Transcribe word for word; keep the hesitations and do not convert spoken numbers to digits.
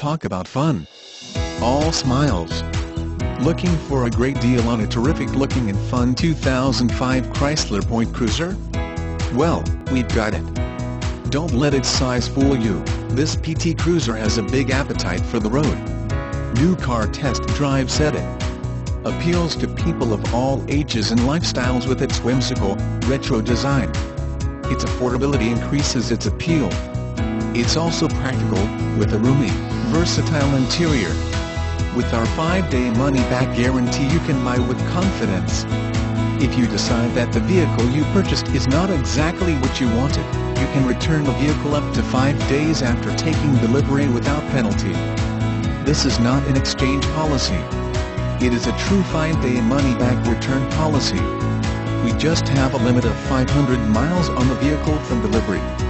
Talk about fun. All smiles. Looking for a great deal on a terrific looking and fun two thousand five Chrysler P T Cruiser? Well, we've got it. Don't let its size fool you, this P T Cruiser has a big appetite for the road. New car test drive said it. Appeals to people of all ages and lifestyles with its whimsical, retro design. Its affordability increases its appeal. It's also practical, with a roomy, versatile interior. With our five day money-back guarantee, you can buy with confidence. If you decide that the vehicle you purchased is not exactly what you wanted, you can return the vehicle up to five days after taking delivery without penalty. This is not an exchange policy. It is a true five day money-back return policy. We just have a limit of five hundred miles on the vehicle from delivery.